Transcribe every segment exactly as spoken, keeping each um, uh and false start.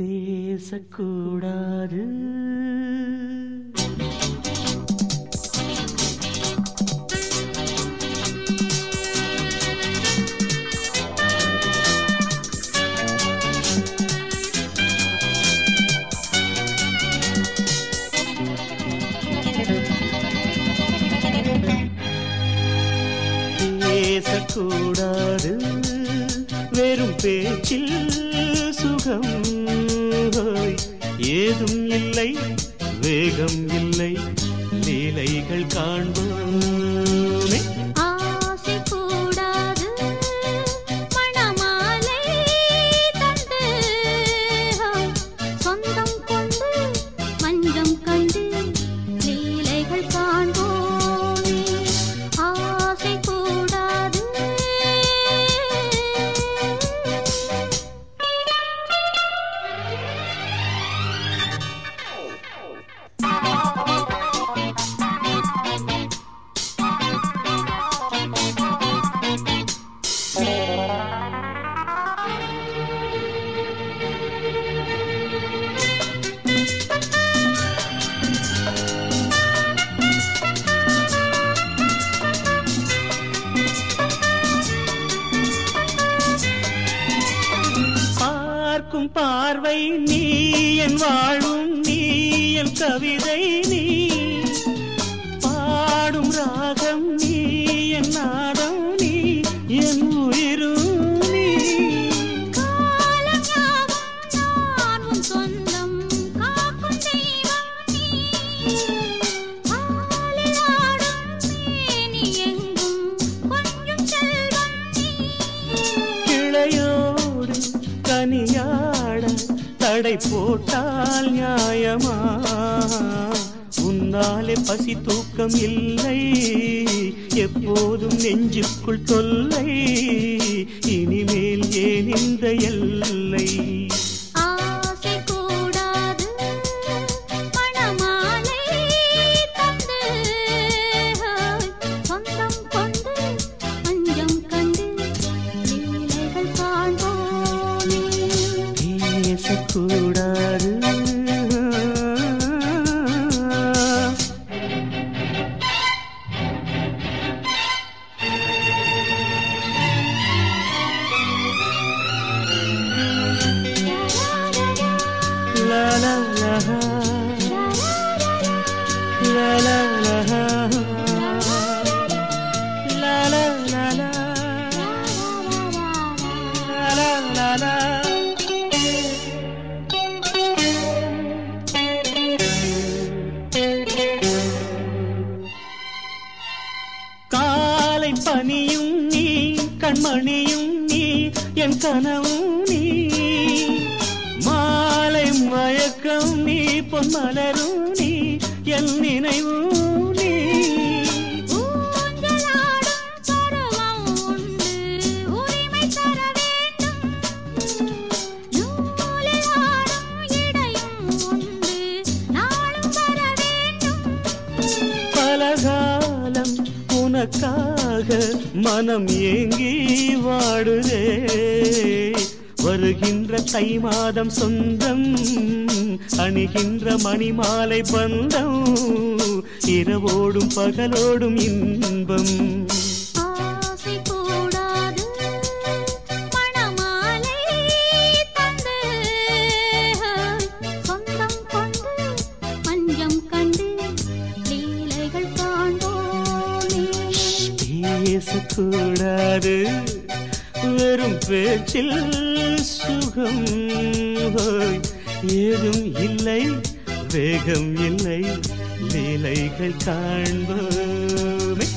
பேசக்கூடாது பேசக்கூடாது வெறும் பேச்சில் சுகம் ஏதும் இல்லை வேகம் இல்லை லீலைகள் காண்போமே ஆசை கூடாது மணமாலை தந்து சொந்தம் கொண்டு மஞ்சம் கண்டு லீலைகள் காண்போமே ஆசை கூடாது பார்வை நீ என் வாழும் நீ என் கவிதை நீ பாடும் ராகம் நீ என் நாதம் நீ என் உயிரும் நீ சொந்தம் காக்கும் தெய்வம் நீ எங்கும் கொஞ்சம் செல்வம் நீ கிளையோடு கனியா தடை போட்டால் நியாயமா உன்னாலே பசி தூக்கம் இல்லை எப்போதும் நெஞ்சுக்குள் தொல்லை இனிமேல் ஏன் இந்த எல்லை மனம் ஏங்கி வாடுதே வருகின்ற தை மாதம் சொந்தம் அணிகின்ற மணிமாலை பந்தம் இரவோடும் பகலோடும் இன்பம் கூடாது வெறும் பேச்சில் சுகம் ஏதும் இல்லை வேகம் இல்லை லீலைகள் காண்போமே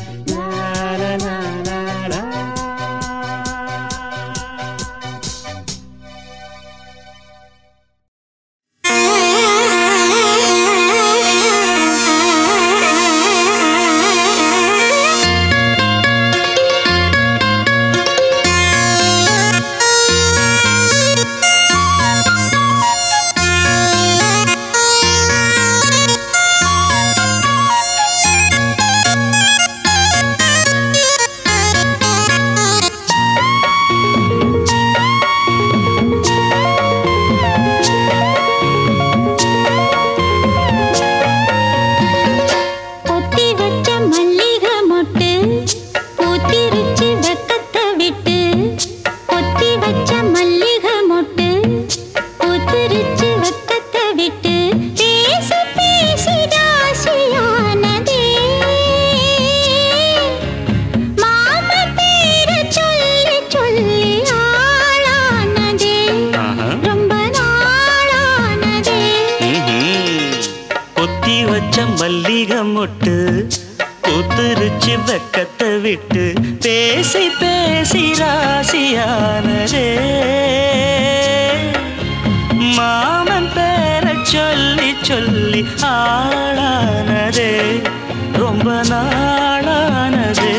முட்டு புத்துருச்சி வெக்கத்தை விட்டு பேசி பேசி ராசியானதே மாமன் பேரை சொல்லி சொல்லி ஆளானதே ரொம்ப நாளானதே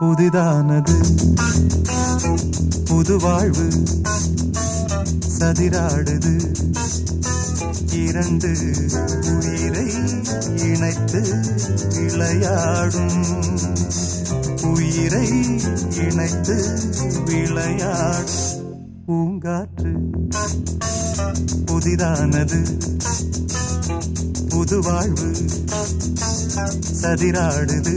புதிதானது புதுவாழ்வு சதிராடுது இரண்டு உயிரை இணைத்து விளையாடும் உயிரை இணைத்து விளையாடும் பூங்காற்று புதிதானது புதுவாழ்வு சதிராடுது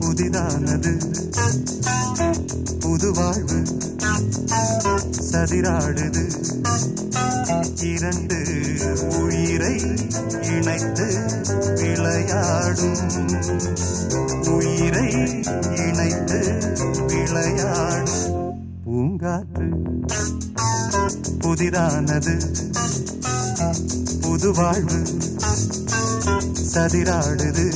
புதிதானது புது வாழ்வு சதிராடுது இரண்டு உயிரை இணைத்து விளையாடும் உயிரை இணைத்து விளையாடும் பூங்காற்று புதிதானது புது வாழ்வு சதிராடுது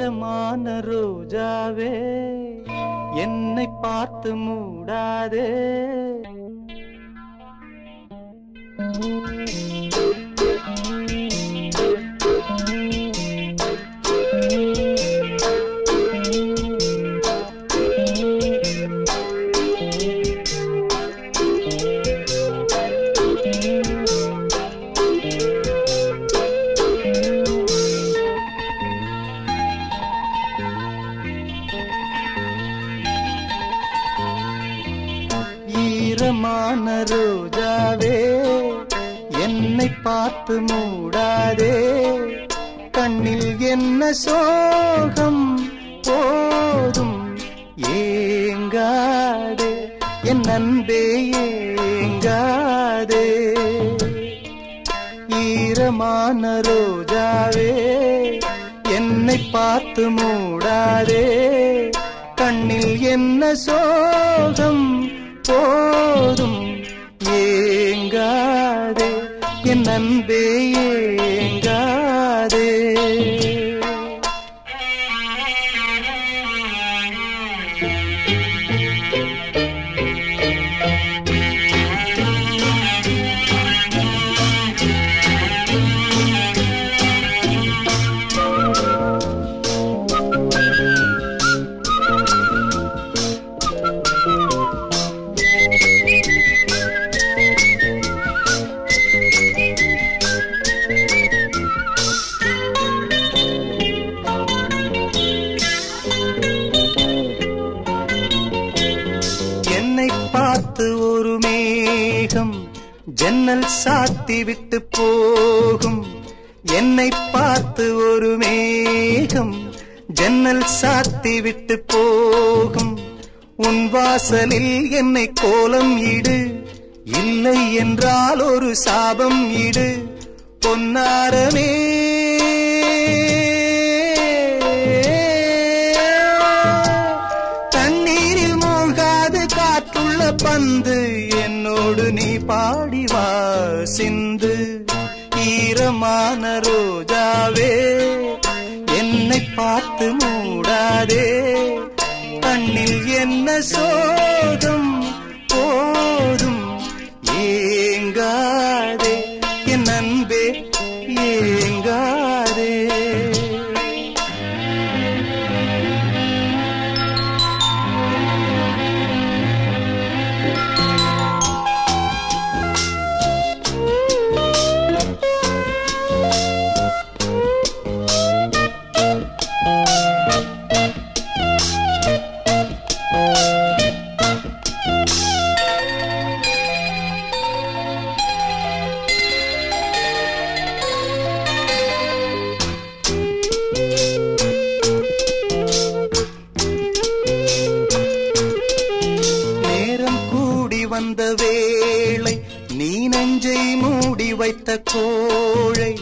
நீலமான ரோஜாவே என்னை பார்த்து மூடாதே பார்த்து மூடாதே கண்ணில் என்ன சோகம் போதும் ஏங்காதே என் அன்பே ஏங்காதே ஈரமான ரோஜாவே என்னை பார்த்து மூடாதே கண்ணில் என்ன சோகம் போதும் ஏங்காதே நன்பே ஏங்காதே ஜன்னல் சாத்தி விட்டு போகும் என்னை பார்த்து ஒரு மேகம் ஜன்னல் சாத்தி விட்டு போகும் உன் வாசலில் என்னை கோலம் இடு இல்லை என்றால் ஒரு சாபம் இடு பொன்னாரமே தண்ணீரில் மூழ்காது காற்றுள்ள பந்து என்னோடு நீ பாடிவா சிந்து ஈரமான ரோஜாவே என்னை பார்த்து மூடாதே கண்ணில் என்ன சோகம் போதும் ஏங்காதே என் அன்பே ஏங்காதே கோழை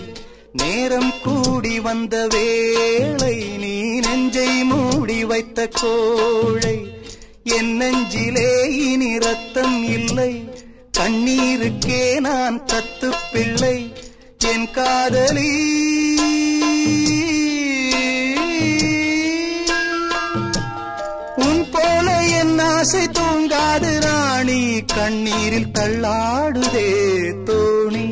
நேரம் கூடி வந்த வேளை நீ நெஞ்சை மூடி வைத்த கோழை என் நெஞ்சிலே இனி ரத்தம் இல்லை கண்ணீருக்கே நான் தத்து பிள்ளை என் காதலி உன் போல என் ஆசை தூங்காது ராணி கண்ணீரில் தள்ளாடுதே தோணி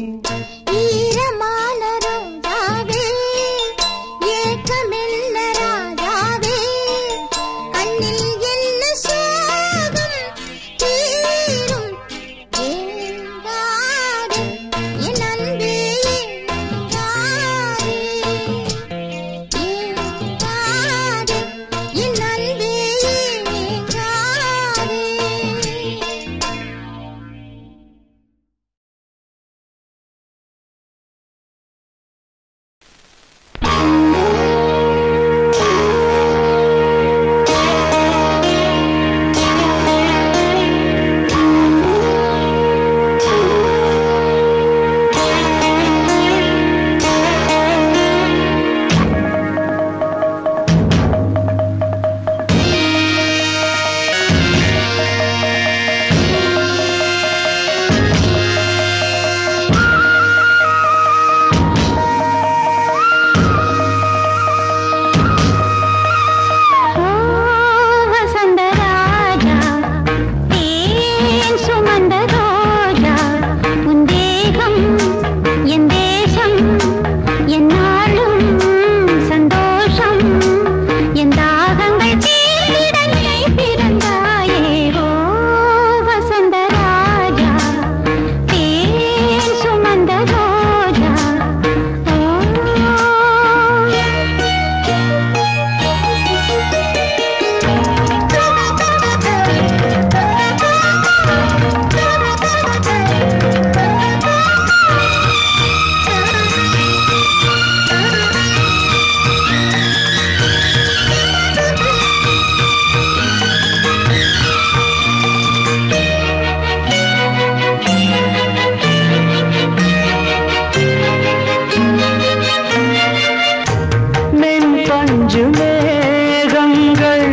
பஞ்சு மேகங்கள்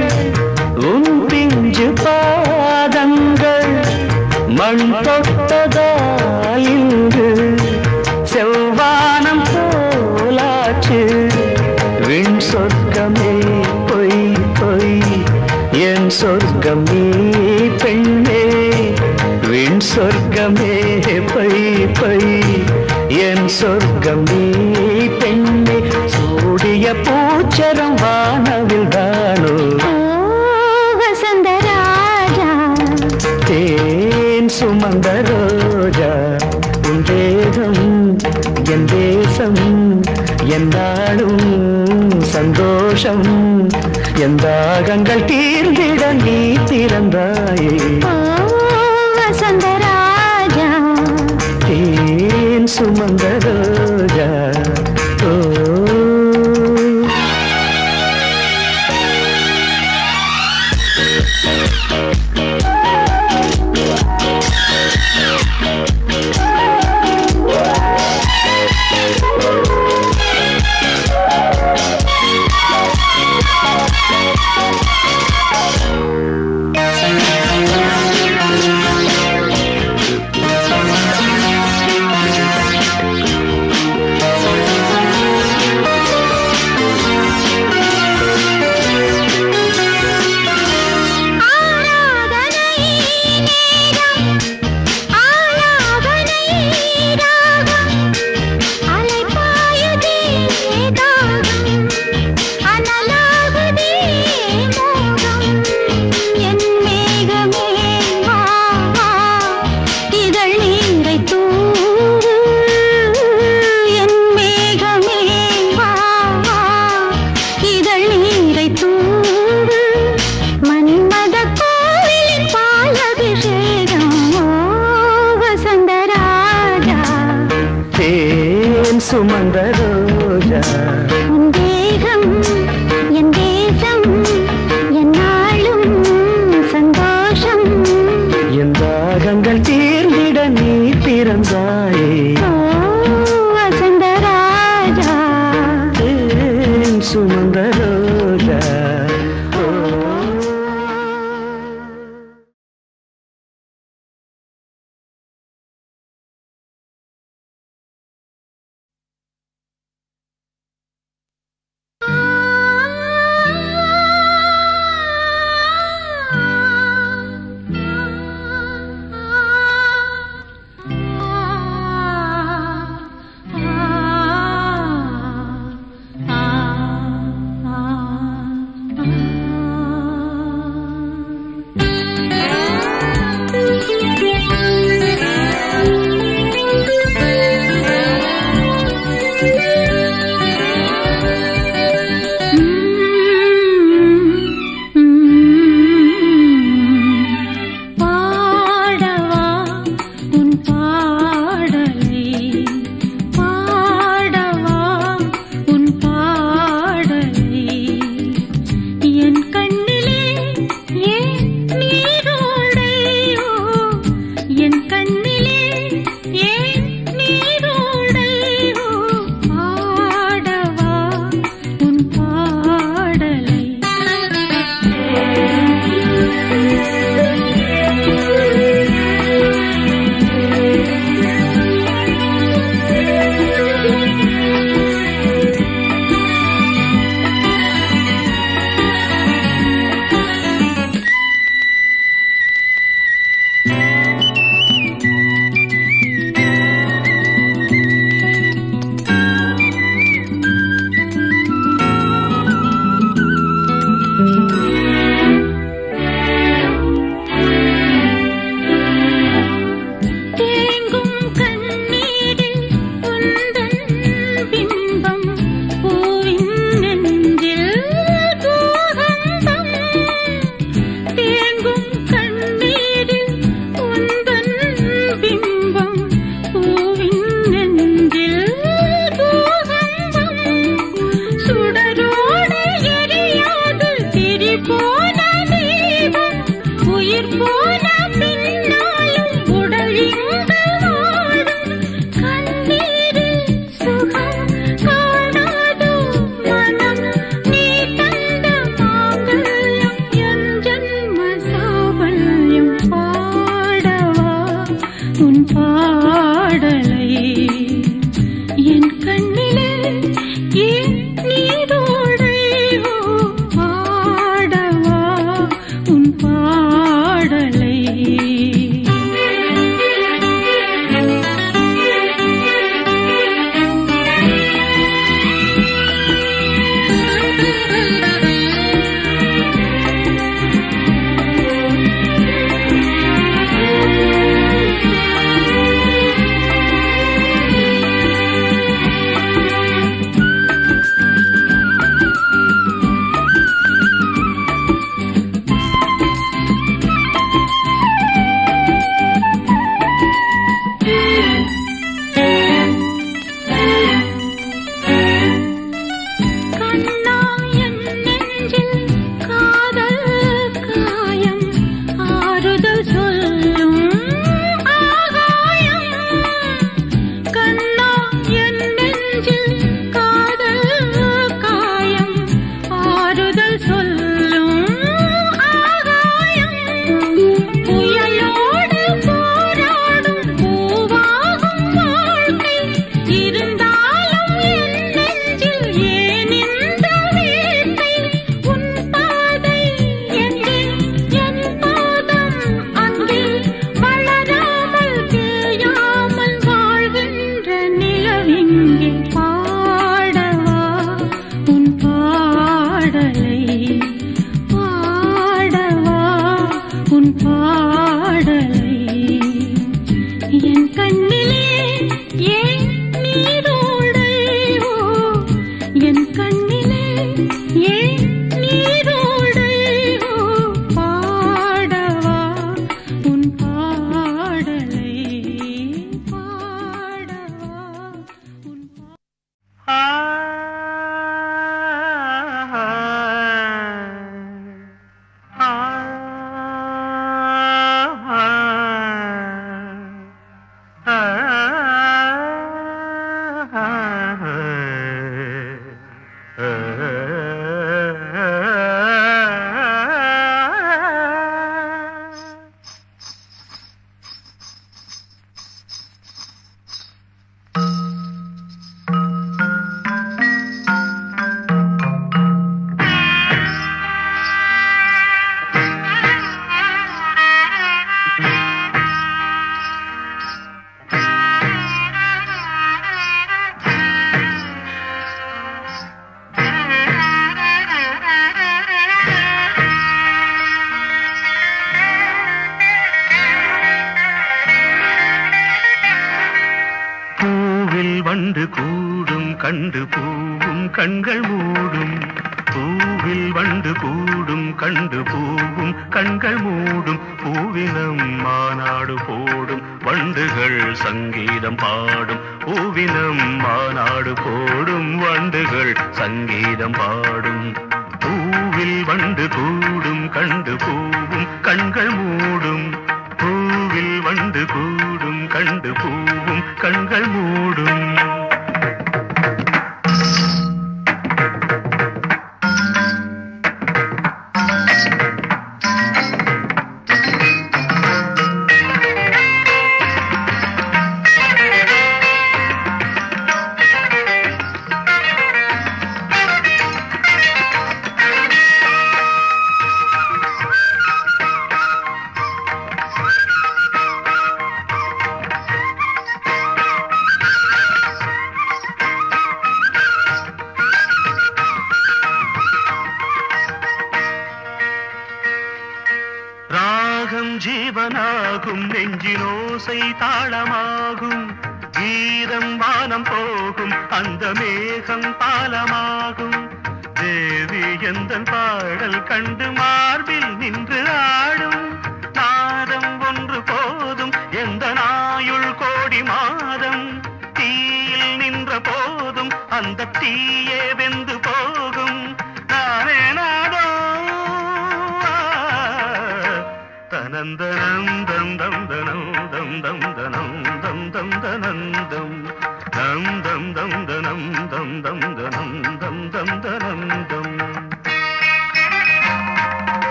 உன் பிஞ்சு பாதங்கள் மண் தொட்டதாயிங்கு செவ்வானம் போலாச்சு விண் சொர்க்கமே பொய் பொய் என் சொர்க்கமே பெண்ணே விண் சொர்க்கமே பொய் பொய் என் சொர்க்கமே பெண்ணே சூடிய பூச்சரம் வானவில் தானோ வசந்தராஜா தேன் சுமந்த ரோஜா உன் தேகம் என் தேசம் எந்தாலும் சந்தோஷம் என் தாகங்கள் தீர்ந்திட நீ பிறந்தாயே வசந்தராஜா தேன் சுமந்த ரோஜா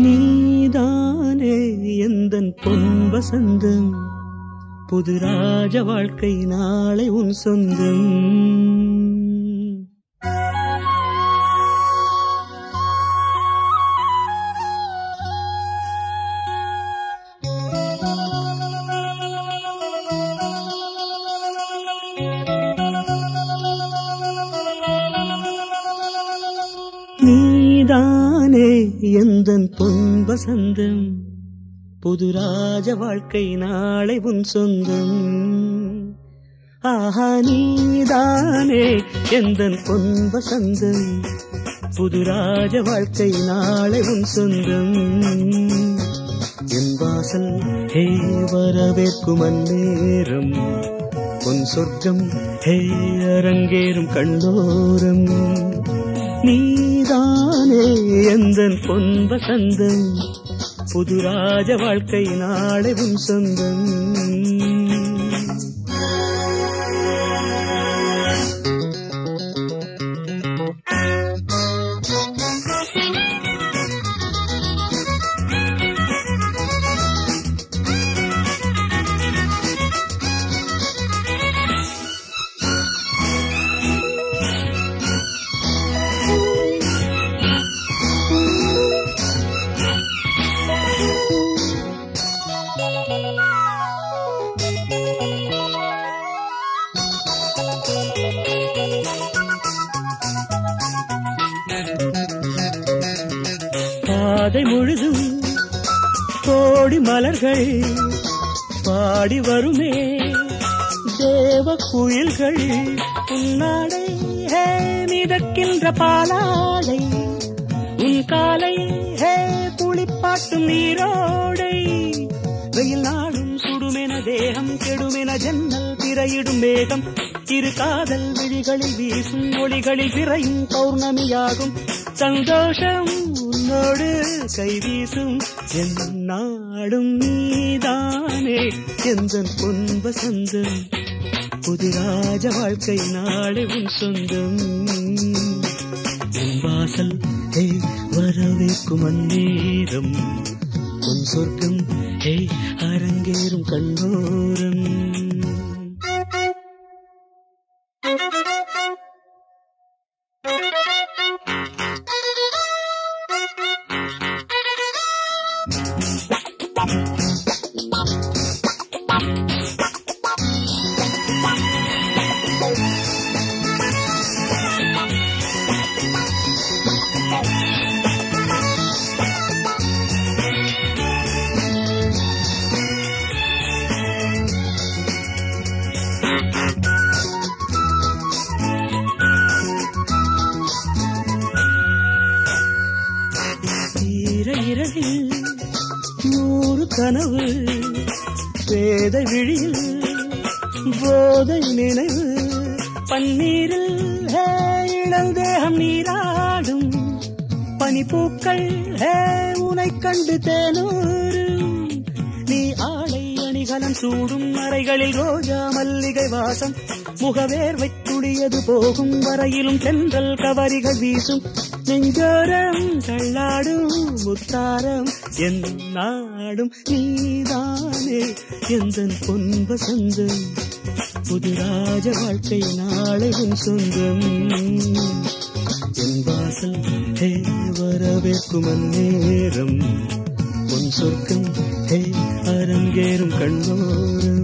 நீதானே எந்தன் பொன்வசந்தம் புது ராஜ வாழ்க்கை நாளை உன் சொந்தம் எந்தன் பொன் வசந்தம் புது ராஜ வாழ்க்கை நாளை உன் சொந்தம் ஆஹா நீதானே எந்தன் பொன் வசந்தம் புது ராஜ வாழ்க்கை நாளை உன் சொந்தம் என் வாசல் ஹே வரவேற்கும் அந்நேரம் பொன் சொர்க்கம் ஹே அரங்கேறும் கண்டோரம் நீதானே எந்தன் பொன் வசந்தம் புது ராஜ வாழ்க்கை நாளை உன் சொந்தம் பாடி வருமே தேவ குயில்கள் உன்னாடை ஹே மிதக்கின்ற பாலாடை உன் காலை ஹே புளிப்பாட்டும் நீரோடை வெயில் நாடும் சுடுமென தேகம் கெடுமென ஜன்னல் திரையிடும் மேகம் இரு காதல் விழிகளில் வீசும் ஒளிகளில் விரையும் பௌர்ணமியாகும் சந்தோஷம் உன்னோடு கைவீசும் என்னாடும் நீதானே எந்தன் பொன் வசந்தம் புது ராஜ வாழ்க்கை நாளை உன் சொந்தம் என் வாசல் ஹே வரவேற்கும் அந்நேரம் உன் சொர்க்கம் ஹே அரங்கேறும் கண்ணோரம் கனவு வேத விழியில் போதை நினைவு பன்னீரில் ஹே இளந்தேகம் நீராடும் பனிப்பூக்கள் ஹே உனை கண்டு தேனூரு நீ ஆடை அணிகலம் சூடும் அறைகளில் ரோஜா மல்லிகை வாசம் முகவேர்வை துடியது போகும் வரையிலும் தென்றல் கவரிகள் வீசும் நெஞ்சோரம் தள்ளாடும் முத்தாரம் என் நாடும் நீதானே எந்தன் பொன் வசந்தம் புது ராஜ வாழ்க்கை நாளை உன் சொந்தம் என் வாசல் ஹே வரவேற்கும் அந்நேரம் பொன் சொர்க்கம் ஹே அரங்கேறும் கண்ணோரம்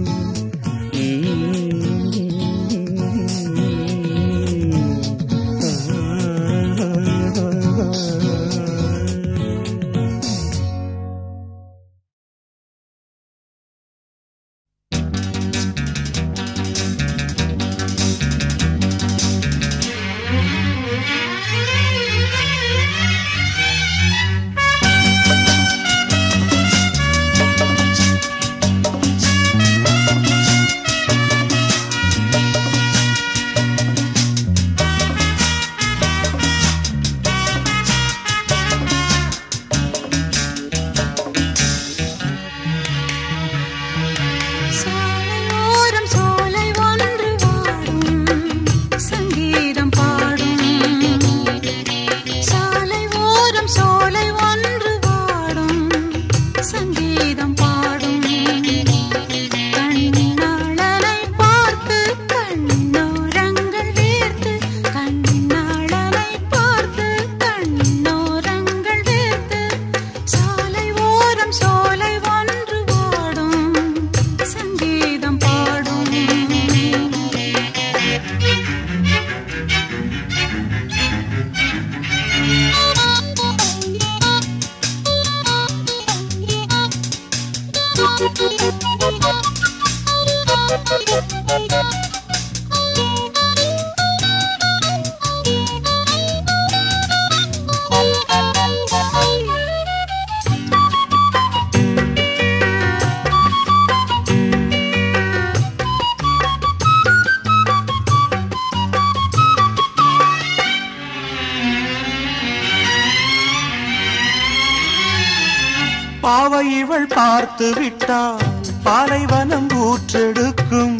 பார்த்து விட்டால் பாலைவனம் ஊற்றெடுக்கும்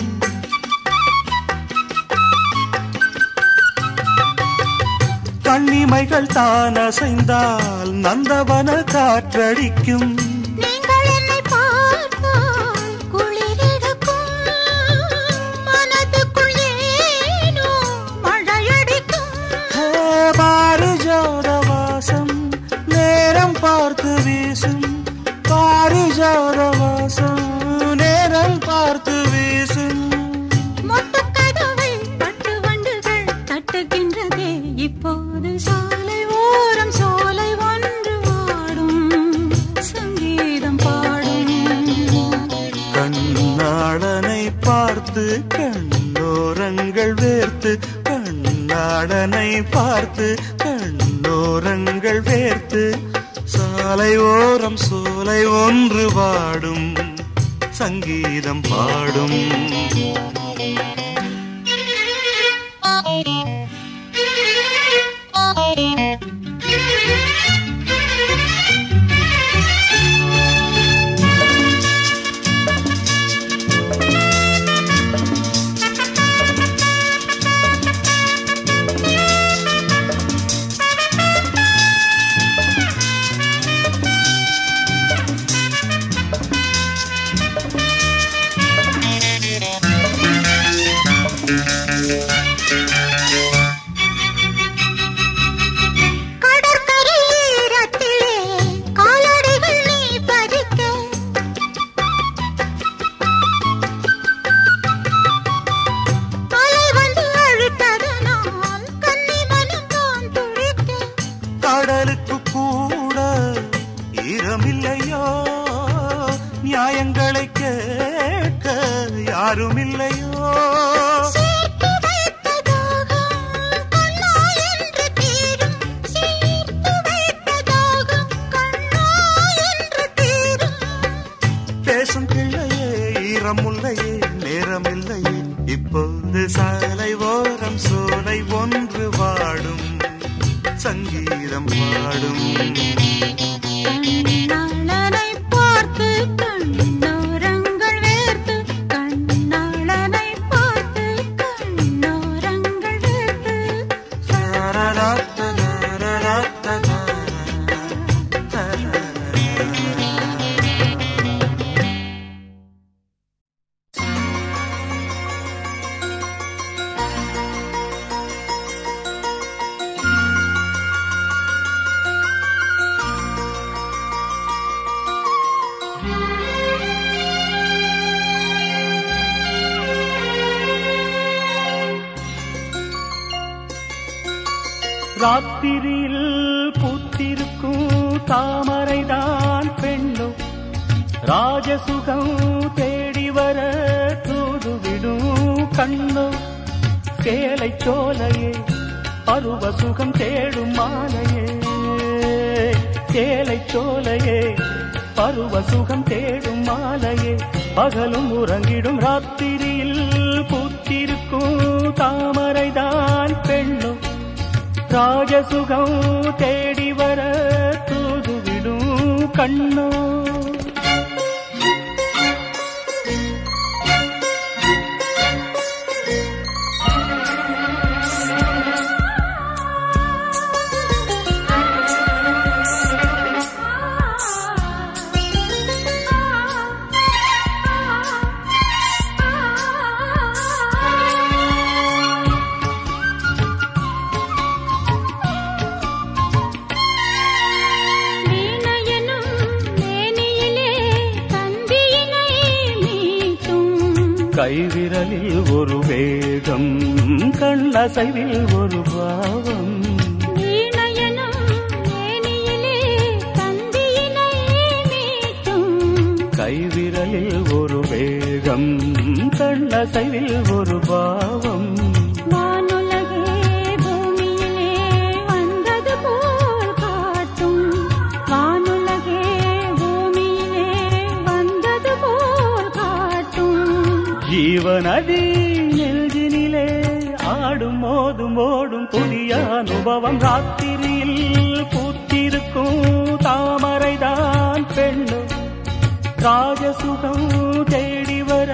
கண்ணிமைகள் தான் அசைந்தால் நந்தவன காற்றடிக்கும் பார்த்து கண்ணோரங்கள் வேர்த்து சாலை ஓரம் சோலை ஒன்று வாடும் சங்கீதம் பாடும் அசைவில் ஒரு பாவம் வானுலகே பூமியிலே வந்தது போல் காட்டும் வானுலகே பூமியிலே வந்தது போல் காட்டும் ஜீவநதி நெஞ்சினிலே ஆடும் மோதும் ஓடும் புதிய அனுபவம் ராத்திரியில் பூத்திருக்கும் தாமரைதான் பெண்ணு ராஜசுகம் தேடி வர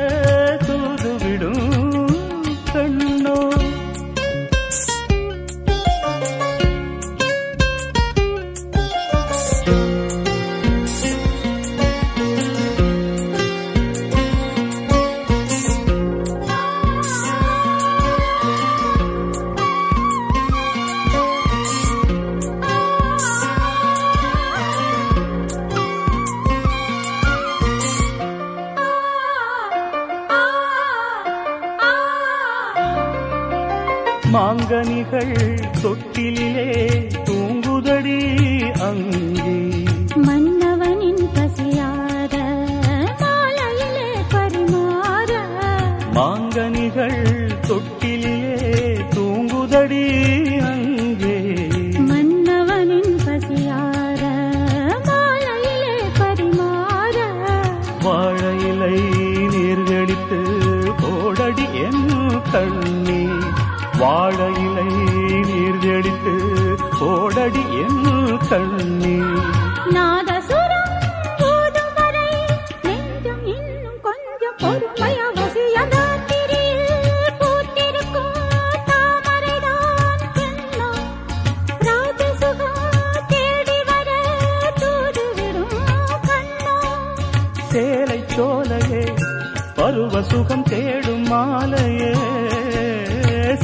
மாங்கனிகள் தொட்டிலே தூங்குதடி அங்கே மன்னவனின் பசியார மாலையிலே பரிமாற மாங்கனிகள் தொட்டிலே தூங்குதடி அங்கே மன்னவனின் பசியார மாலையிலே பரிமாற வாழையிலை நீர்கடித்து போடடி என் கண்ணே வாழையிலை நீர் தெளித்து ஓடடி என் கண்ணே நாதசுரம் போதும் வரை நெஞ்சம் இன்னும் கொஞ்சம் பொறுமைய வசிய ராத்திரியில் பூத்திருக்கும் தாமரைதான் பெண்ணா ராஜசுகம் தேடி வர தூது விடும் கண்ணா சேலை சோலையே பருவ சுகம் தேடும் மாலையே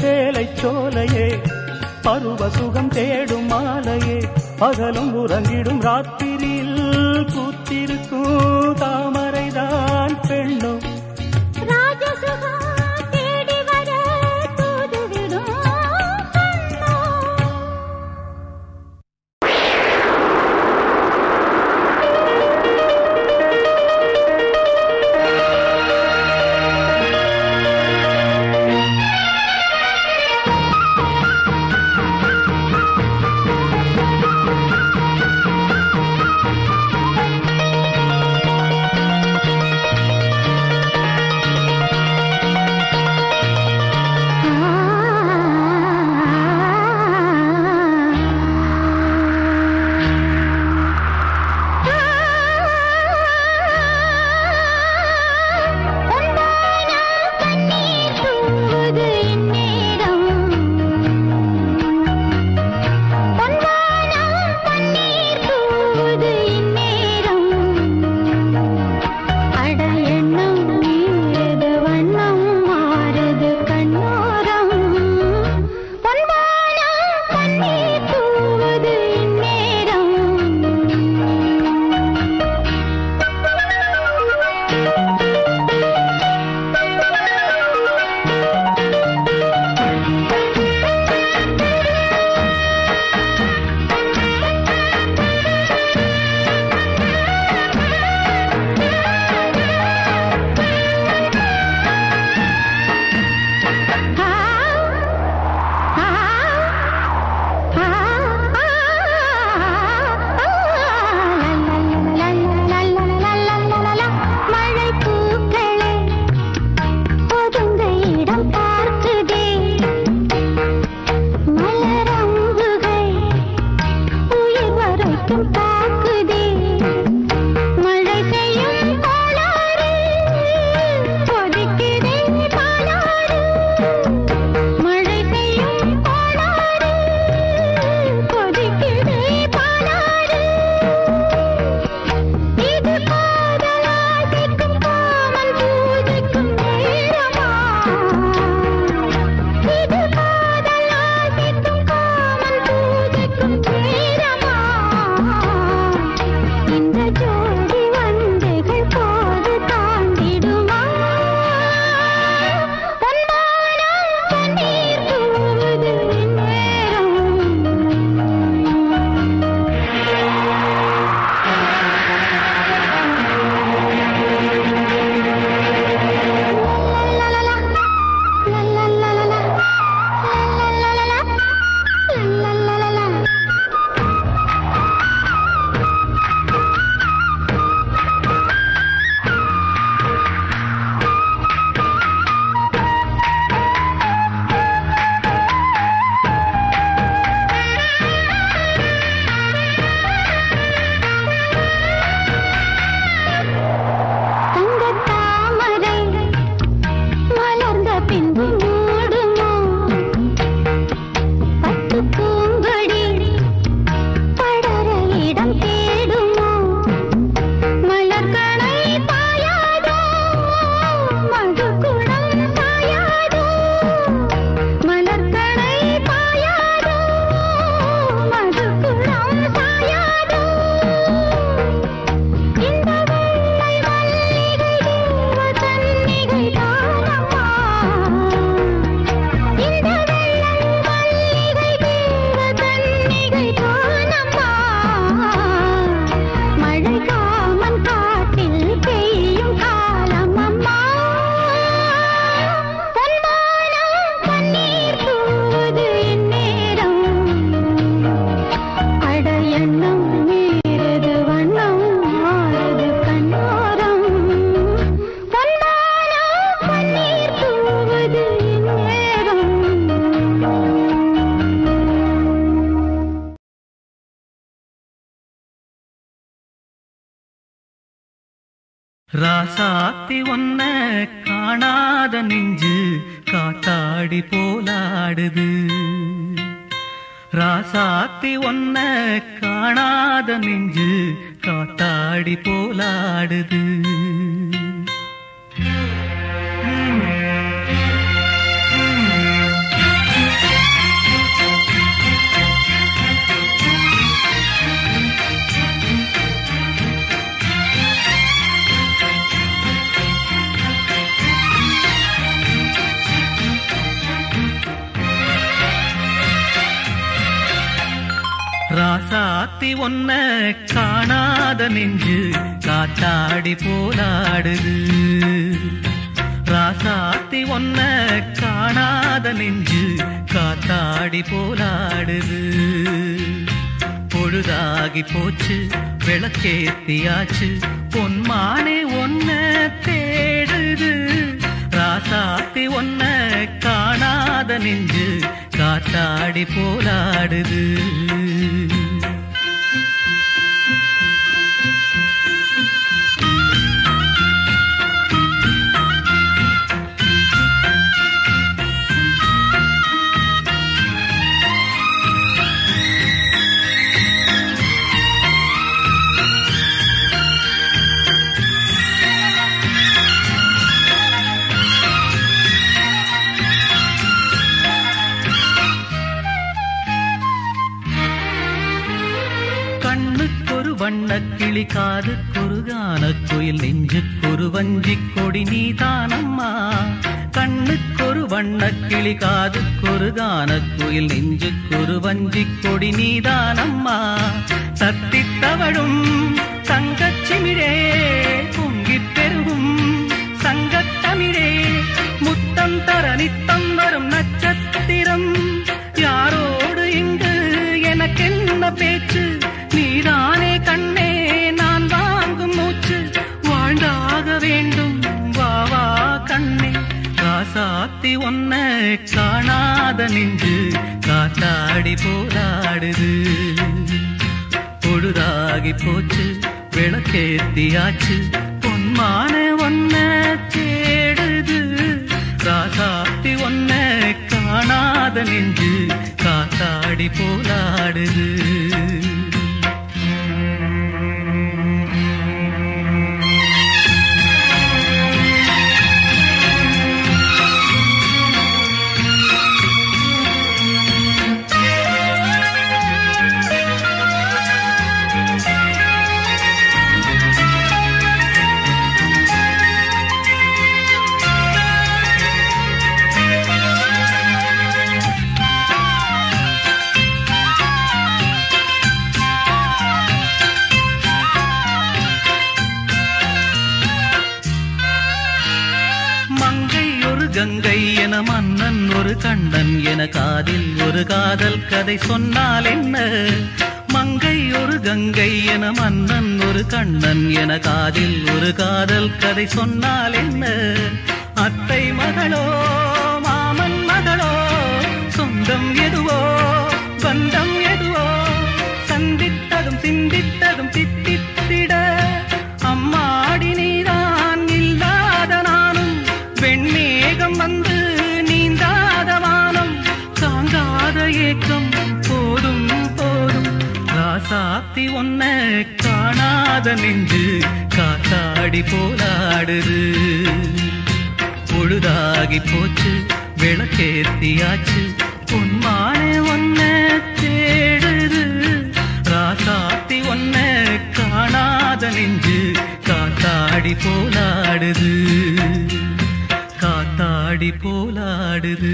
சேலை சோலையே பருவ சுகம் தேடும் மாலையே பகலும் உறங்கிடும் ராத்திரியில் பூத்திருக்கும் தாமரைதான் பெண்ணும் ராஜசுகம் தேடி வர தூதுவிடும் ராசாத்தி உன்ன காணாத நெஞ்சு காட்டாடி போலாடுது. ராசாத்தி உன்ன காணாத நெஞ்சு காட்டாடி போலாடுது. ராசாத்தி உன்ன காணாத நெஞ்சு காத்தாடி போலாடுது. ராசாத்தி உன்ன காணாத நெஞ்சு காத்தாடி போலாடுது. பொழுதாகி போச்சு விளக்கேத்தியாச்சு பொன்மானே உன்ன தேடுது. ராசாத்தி உன்ன காணாத நெஞ்சு காத்தாடி போலாடுது. வண்ணக்கிளி காதுக்கொரு கானக்குயில் நெஞ்சுக்கொரு வஞ்சிக் கொடி நீதானம்மா. கண்ணுக்கொரு வண்ணக்கிளி காதுக்கொரு கானக்குயில் நெஞ்சுக்கொரு வஞ்சிக் கொடி நீதானம்மா. தத்தித்தவழும் தங்கச்சிமிழே பொங்கிப் பெருகும் சங்கத்தமிழே முத்தந்தர நித்தம் வரும் நட்சத்திரம் யாரோடு இங்கு எனக்கென்ன பேச்சு நீதானே கண்ணே நான் வாங்கும் மூச்சு வாழ்ந்தாக வேண்டும் வாவா கண்ணே. ராசாத்தி உன்ன காணாத நெஞ்சு காத்தாடி போலாடுது. பொழுதாகி போச்சு விளக்கேத்தியாச்சு பொன்மான உன்ன தேடுது. ராசாத்தி உன்ன காணாத நெஞ்சு காத்தாடி போலாடுது. கங்கை என மன்னன் ஒரு கண்ணன் என காதில் ஒரு காதல் கதை சொன்னால் என்ன. மங்கை ஒரு கங்கை என மன்னன் ஒரு கண்ணன் என காதில் ஒரு காதல் கதை சொன்னால் என்ன. அத்தை மகளோ மாமன் மகளோ சொந்தம் எதுவோ பந்தம் எதுவோ சந்தித்ததும் சிந்தித்ததும் தித்தித்திட அம்மாடி நீதான் இல்லாத நானும் வெண்ணி வந்து நீந்தாத வானம் தாங்காத ஏக்கம் போதும் போதும். ராசாத்தி உன்ன காணாத நெஞ்சு காத்தாடி போலாடுது. பொழுதாகி போச்சு விளக்கேத்தியாச்சு பொன்மானே உன்ன தேடுது. ராசாத்தி உன்ன காணாத நெஞ்சு காத்தாடி போலாடுது. காத்தாடி போலாடுது.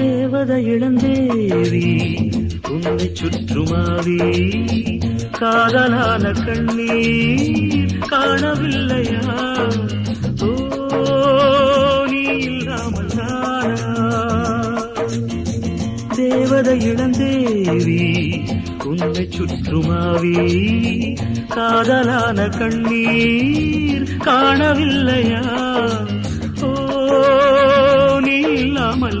தேவதை இளம் தேவி உன்னை சுற்றுமாவி காதலான கண்ணீர் காணவில்லையா? ஓ நீ இல்லாமல் தேவதை இளம் தேவி உன்னை சுற்றுமாவி காதலான கண்ணீர் காணவில்லையா? ஓ நீ இல்லாமல்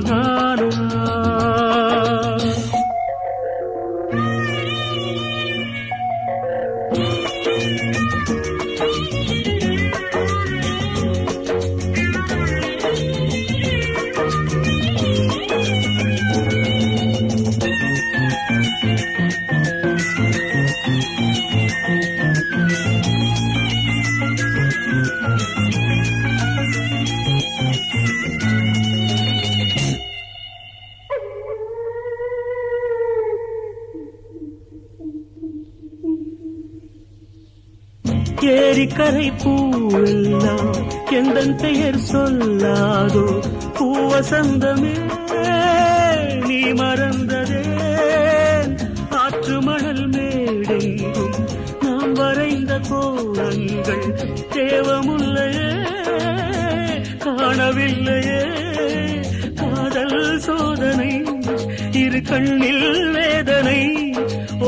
கரை பூவெல்லாம் எந்தன் பெயர் சொல்லாதோ பூவசந்தமே நீ மறந்ததே ஆற்று மணல் மேடெங்கும் நாம் வரைந்த கோலங்கள் தேவமுல்லையே காணவில்லையே காதல் சோதனை இரு கண்ணில் வேதனை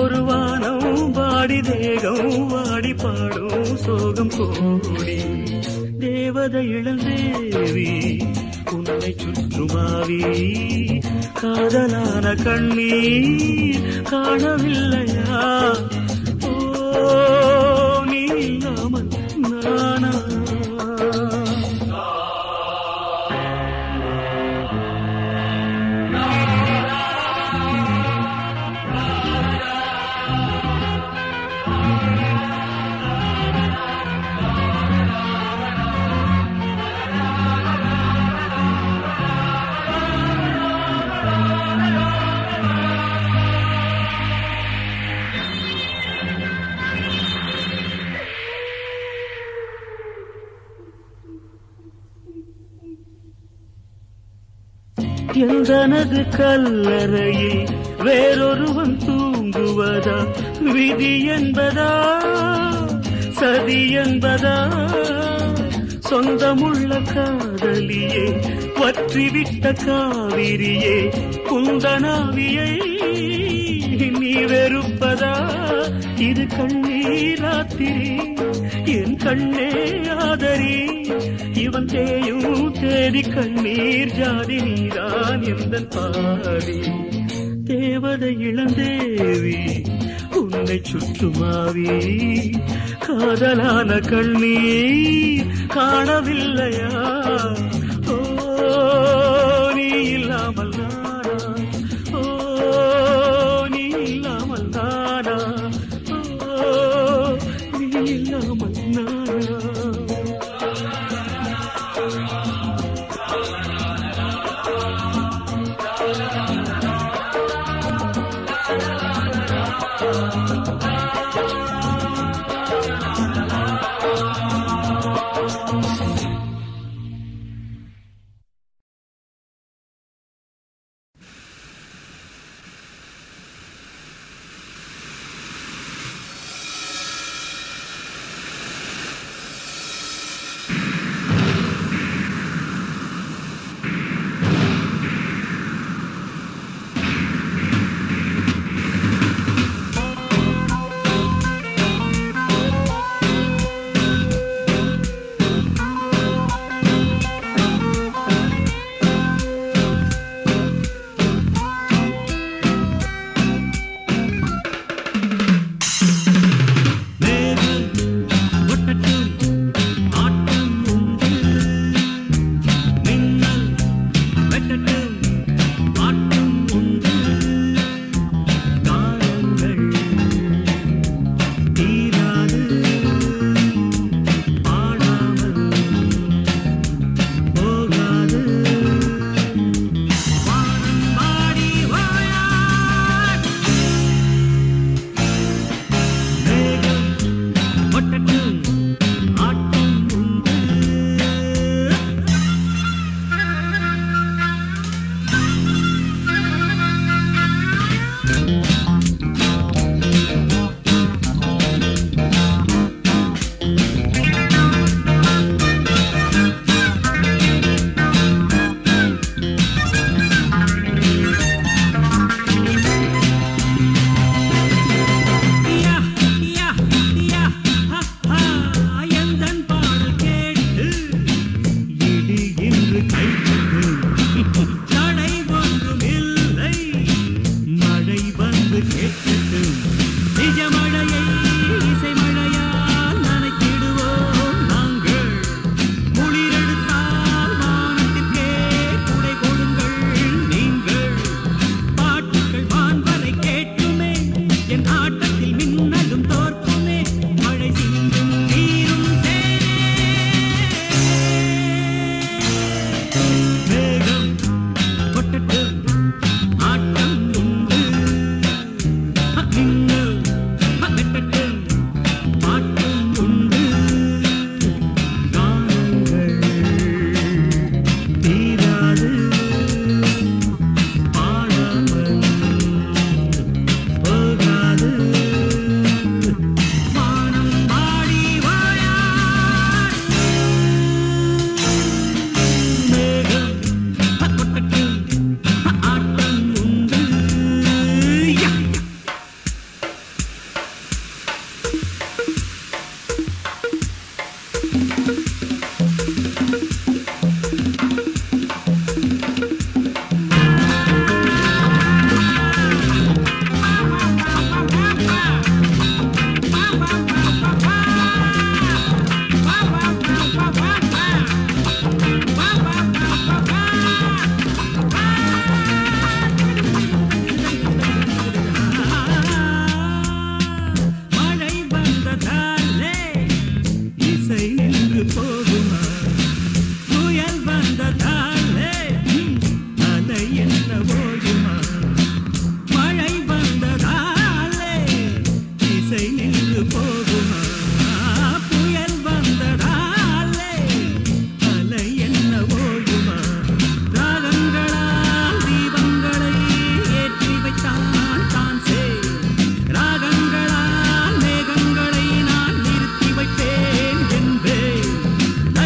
ஒரு வானம் வாடி தேகம் வாடி பாடும் சோகம் கூடி தேவதை இளம் தேவி உன்னை சுற்றுமாவி காதலான கண்ணீர் காணவில்லையா? ஓ நீ இல்லாமல் நானா? எந்தனது கல்லறையில் வேறொருவன் தூங்குவதா விதி என்பதா சதி என்பதா சொந்தமுள்ள காதலியே வற்றிவிட்ட காவிரியே குந்தனாவியை நீ வெறுப்பதா இது கண்ணீராத்திரி என் கண்ணே ஆதரி இவன் தேயும் தேடி கண்ணீர் ஜாதி நீதான் எந்தன் பாதி தேவதை இளம் தேவி உன்னை சுற்றுமாவி காதலான கண்ணீர் காணவில்லையா? ஓ நீ இல்லாமல்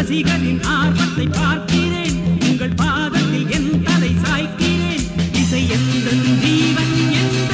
ரசிகரின் ஆர்வத்தை பார்க்கிறேன் உங்கள் பாதத்தில் என் தலை சாய்க்கிறேன் இசை என்றும் ஜீவன் என்றே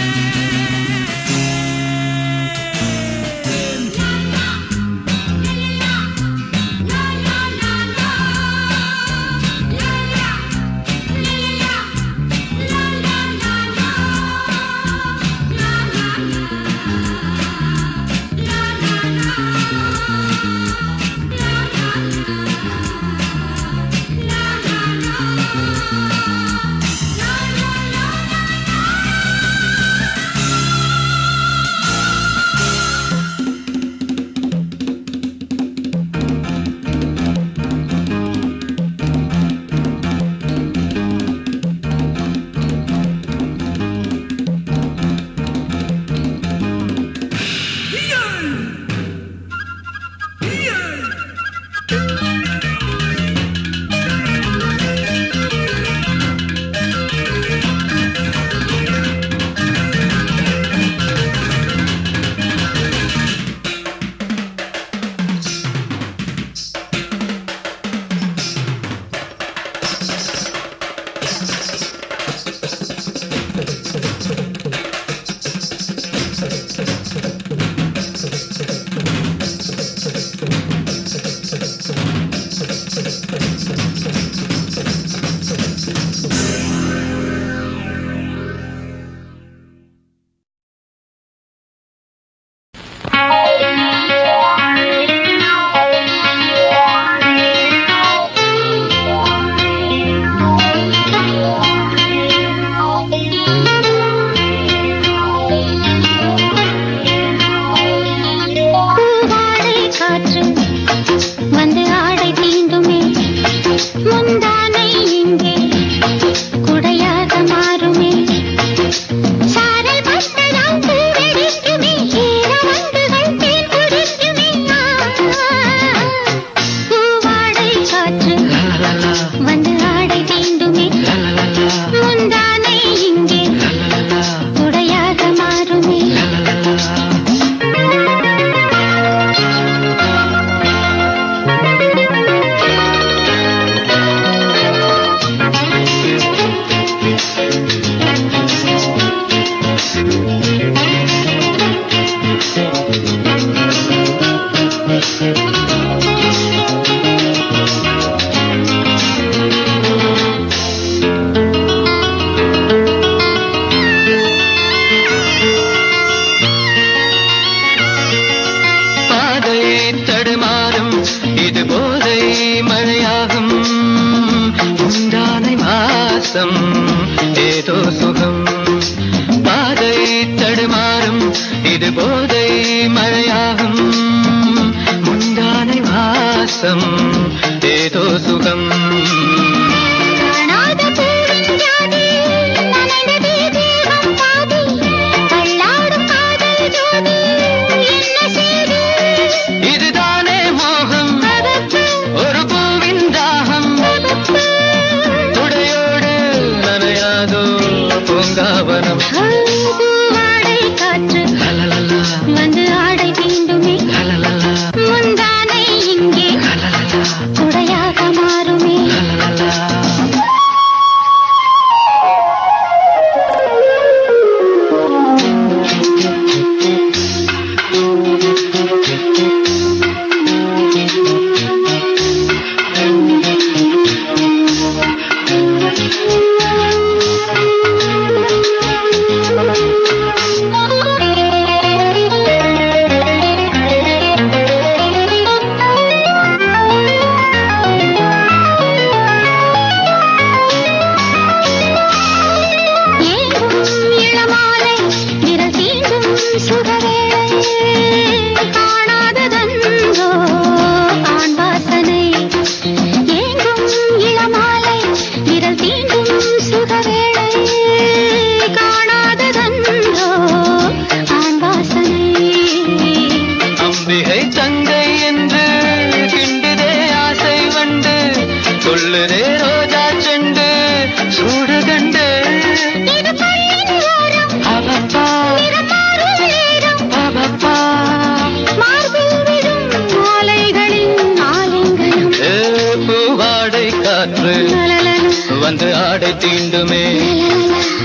ஆடை தீண்டுமே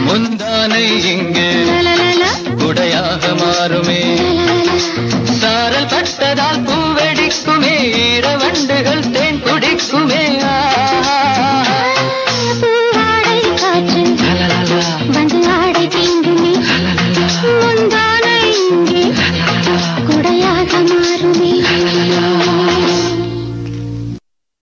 முந்தானை இங்கே உடையாக மாறுமே.